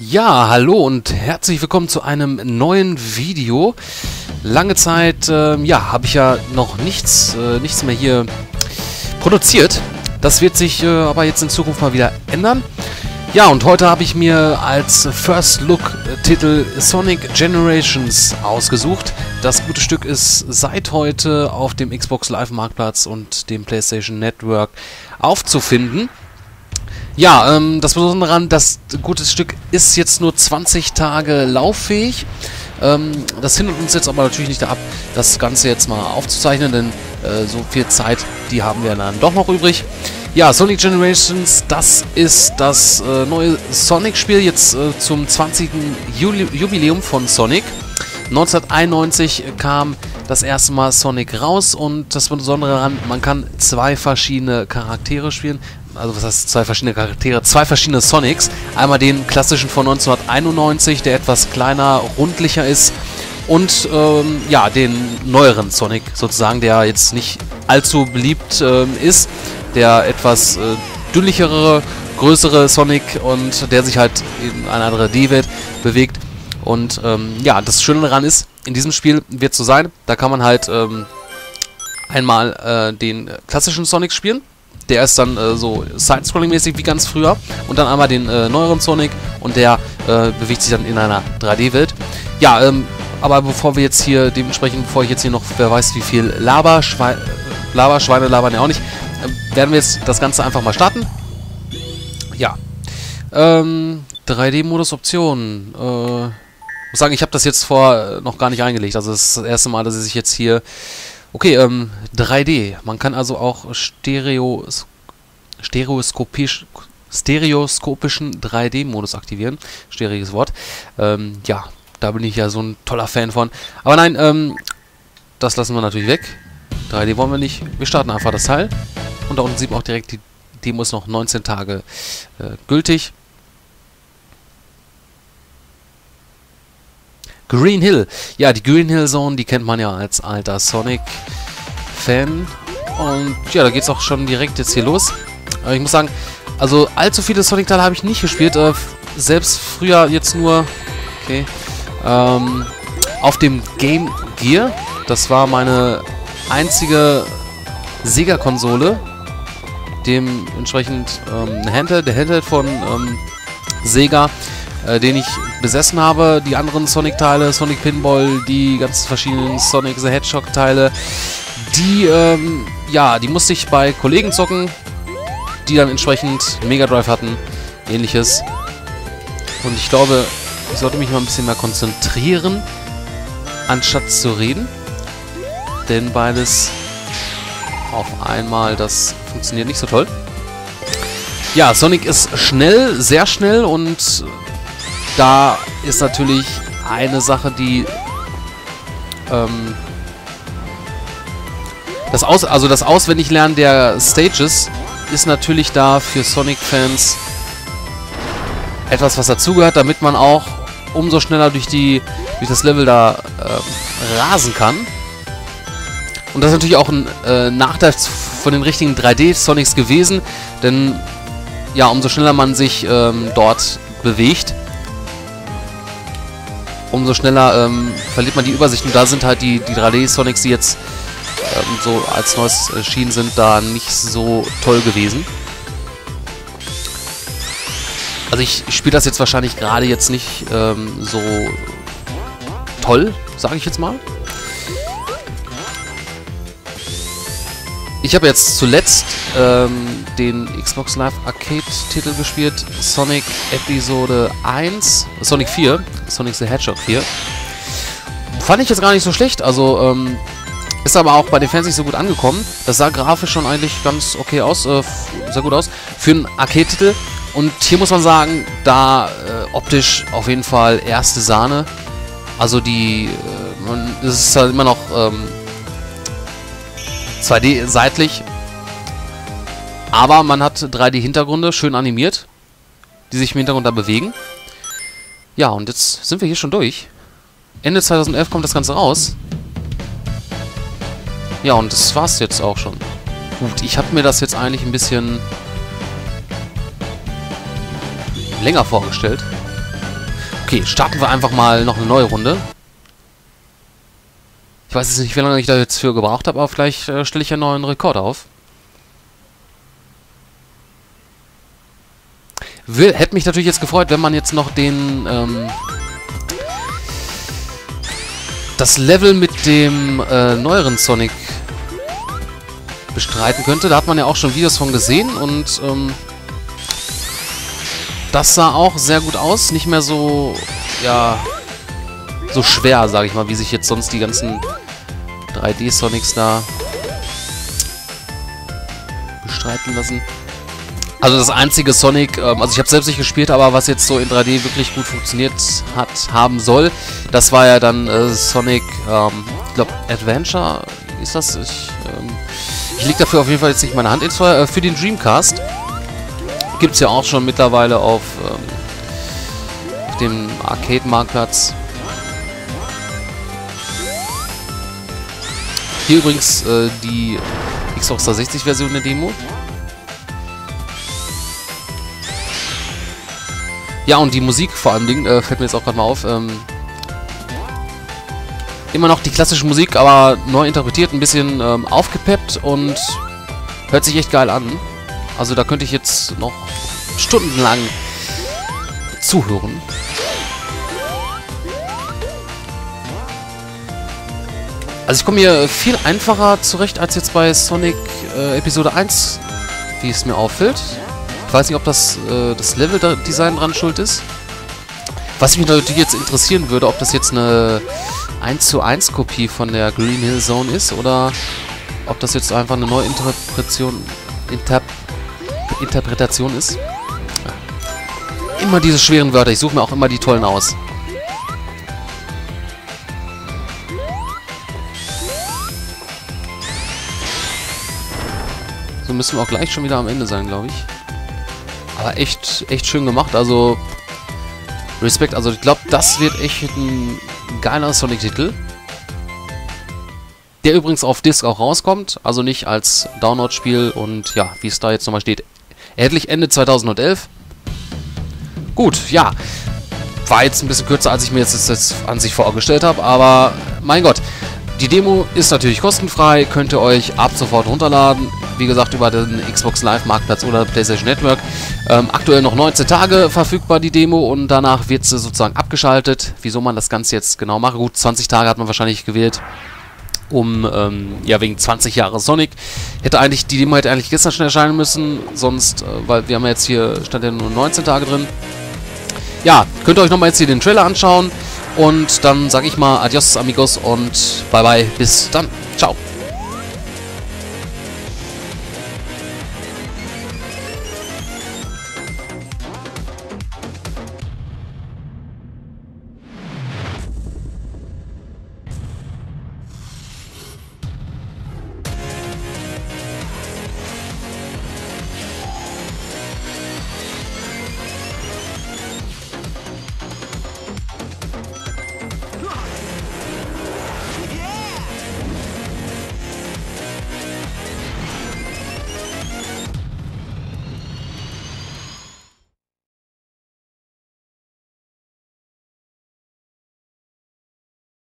Ja, hallo und herzlich willkommen zu einem neuen Video. Lange Zeit, habe ich ja noch nichts mehr hier produziert. Das wird sich aber jetzt in Zukunft mal wieder ändern. Ja, und heute habe ich mir als First Look Titel Sonic Generations ausgesucht. Das gute Stück ist seit heute auf dem Xbox Live Marktplatz und dem PlayStation Network aufzufinden. Ja, das Besondere daran, das gute Stück ist jetzt nur 20 Tage lauffähig. Das hindert uns jetzt aber natürlich nicht ab, das Ganze jetzt mal aufzuzeichnen, denn so viel Zeit, die haben wir dann doch noch übrig. Ja, Sonic Generations, das ist das neue Sonic-Spiel jetzt zum 20. Jubiläum von Sonic. 1991 kam das erste Mal Sonic raus und das Besondere daran, man kann zwei verschiedene Charaktere spielen. Also was heißt zwei verschiedene Charaktere? Zwei verschiedene Sonics. Einmal den klassischen von 1991, der etwas kleiner, rundlicher ist. Und den neueren Sonic sozusagen, der jetzt nicht allzu beliebt ist. Der etwas dünnlichere, größere Sonic und der sich halt in eine andere D-Welt bewegt. Und das Schöne daran ist, in diesem Spiel wird es so sein, da kann man halt einmal den klassischen Sonic spielen. Der ist dann so Side-Scrolling-mäßig wie ganz früher. Und dann einmal den neueren Sonic und der bewegt sich dann in einer 3D-Welt. Ja, aber bevor ich jetzt hier noch, wer weiß wie viel Laberschweine labern ja auch nicht, werden wir jetzt das Ganze einfach mal starten. Ja. 3D-Modus-Optionen. Ich muss sagen, ich habe das jetzt noch gar nicht eingelegt. Also das ist das erste Mal, dass ich jetzt hier... Okay, 3D. Man kann also auch stereoskopischen 3D-Modus aktivieren. Schwieriges Wort. Da bin ich ja so ein toller Fan von. Aber nein, das lassen wir natürlich weg. 3D wollen wir nicht. Wir starten einfach das Teil. Und da unten sieht man auch direkt, die Demo ist noch 19 Tage gültig. Green Hill. Ja, die Green Hill Zone, die kennt man ja als alter Sonic-Fan. Und ja, da geht's auch schon direkt jetzt hier los. Ich muss sagen, also allzu viele Sonic-Teile habe ich nicht gespielt. Selbst früher jetzt nur auf dem Game Gear. Das war meine einzige Sega-Konsole. Dementsprechend der Handheld von Sega, den ich besessen habe, die anderen Sonic-Teile, Sonic Pinball, die ganz verschiedenen Sonic the Hedgehog-Teile, die musste ich bei Kollegen zocken, die dann entsprechend Mega Drive hatten, ähnliches. Und ich glaube, ich sollte mich mal ein bisschen mehr konzentrieren, anstatt zu reden, denn beides auf einmal, das funktioniert nicht so toll. Ja, Sonic ist schnell, sehr schnell und da ist natürlich eine Sache, die das Auswendiglernen der Stages ist natürlich da für Sonic-Fans etwas, was dazugehört, damit man auch umso schneller durch das Level da rasen kann. Und das ist natürlich auch ein Nachteil von den richtigen 3D-Sonics gewesen, denn ja, umso schneller man sich dort bewegt, umso schneller verliert man die Übersicht. Und da sind halt die 3D-Sonics, die jetzt so als Neues erschienen sind, da nicht so toll gewesen. Also ich spiele das jetzt wahrscheinlich gerade jetzt nicht so toll, sage ich jetzt mal. Ich habe jetzt zuletzt den Xbox Live Arcade Titel gespielt, Sonic Episode 1, Sonic 4, Sonic the Hedgehog 4. Fand ich jetzt gar nicht so schlecht, also ist aber auch bei den Fans nicht so gut angekommen. Das sah grafisch schon eigentlich ganz okay aus, sah gut aus für einen Arcade-Titel. Und hier muss man sagen, da optisch auf jeden Fall erste Sahne. Also es ist halt immer noch... 2D seitlich, aber man hat 3D-Hintergründe, schön animiert, die sich im Hintergrund da bewegen. Ja, und jetzt sind wir hier schon durch. Ende 2011 kommt das Ganze raus. Ja, und das war's jetzt auch schon. Gut, ich habe mir das jetzt eigentlich ein bisschen länger vorgestellt. Okay, starten wir einfach mal noch eine neue Runde. Ich weiß jetzt nicht, wie lange ich da jetzt für gebraucht habe, aber vielleicht stelle ich ja einen neuen Rekord auf. Hätte mich natürlich jetzt gefreut, wenn man jetzt noch den, das Level mit dem neueren Sonic bestreiten könnte. Da hat man ja auch schon Videos von gesehen und das sah auch sehr gut aus. Nicht mehr so, ja, so schwer, sage ich mal, wie sich jetzt sonst die ganzen 3D-Sonics da bestreiten lassen. Also das einzige Sonic, also ich habe selbst nicht gespielt, aber was jetzt so in 3D wirklich gut funktioniert hat, haben soll, das war ja dann Sonic, ich glaube Adventure ist das. Ich lege dafür auf jeden Fall jetzt nicht meine Hand ins Feuer. Für den Dreamcast gibt es ja auch schon mittlerweile auf dem Arcade-Marktplatz. Hier übrigens die Xbox 360-Version der Demo. Ja, und die Musik vor allem fällt mir jetzt auch gerade mal auf. Immer noch die klassische Musik, aber neu interpretiert, ein bisschen aufgepeppt und hört sich echt geil an. Also da könnte ich jetzt noch stundenlang zuhören. Also ich komme hier viel einfacher zurecht als jetzt bei Sonic Episode 1, wie es mir auffällt. Ich weiß nicht, ob das Level-Design dran schuld ist. Was mich natürlich jetzt interessieren würde, ob das jetzt eine 1:1 Kopie von der Green Hill Zone ist oder ob das jetzt einfach eine Neuinterpretation ist. Ja. Immer diese schweren Wörter, ich suche mir auch immer die tollen aus. So müssen wir auch gleich schon wieder am Ende sein, glaube ich. Aber echt schön gemacht, also Respekt, also ich glaube, das wird echt ein geiler Sonic-Titel. Der übrigens auf Disc auch rauskommt, also nicht als Download-Spiel und ja, wie es da jetzt nochmal steht, endlich Ende 2011. Gut, ja, war jetzt ein bisschen kürzer, als ich mir jetzt an sich vorgestellt habe, aber mein Gott. Die Demo ist natürlich kostenfrei, könnt ihr euch ab sofort runterladen, wie gesagt über den Xbox Live Marktplatz oder PlayStation Network. Aktuell noch 19 Tage verfügbar die Demo und danach wird sie sozusagen abgeschaltet. Wieso man das Ganze jetzt genau macht, gut 20 Tage hat man wahrscheinlich gewählt, ja wegen 20 Jahre Sonic. Die Demo hätte eigentlich gestern schon erscheinen müssen, sonst, weil wir haben ja jetzt hier, stand ja nur 19 Tage drin. Ja, könnt ihr euch nochmal jetzt hier den Trailer anschauen. Und dann sage ich mal adios amigos und bye bye, bis dann, ciao.